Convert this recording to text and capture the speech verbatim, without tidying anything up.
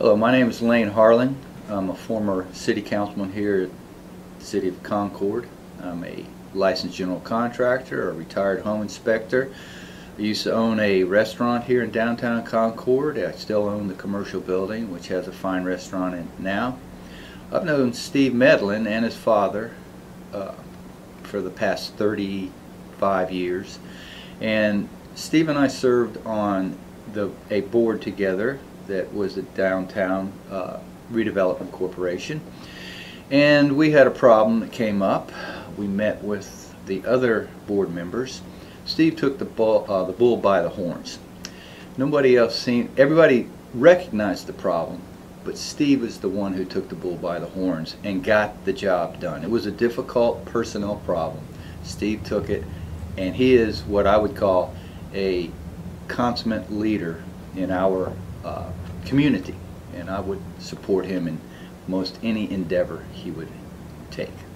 Hello, my name is Lane Harlan. I'm a former city councilman here at the city of Concord. I'm a licensed general contractor, a retired home inspector. I used to own a restaurant here in downtown Concord. I still own the commercial building, which has a fine restaurant in it now. I've known Steve Medlin and his father uh, for the past thirty-five years, and Steve and I served on the a board together that was the Downtown uh, Redevelopment Corporation, and we had a problem that came up. We met with the other board members. Steve took the bull, uh, the bull by the horns. Nobody else seen, everybody recognized the problem, but Steve is the one who took the bull by the horns and got the job done. It was a difficult personnel problem. Steve took it, and he is what I would call a consummate leader in our Uh, community, and I would support him in most any endeavor he would take.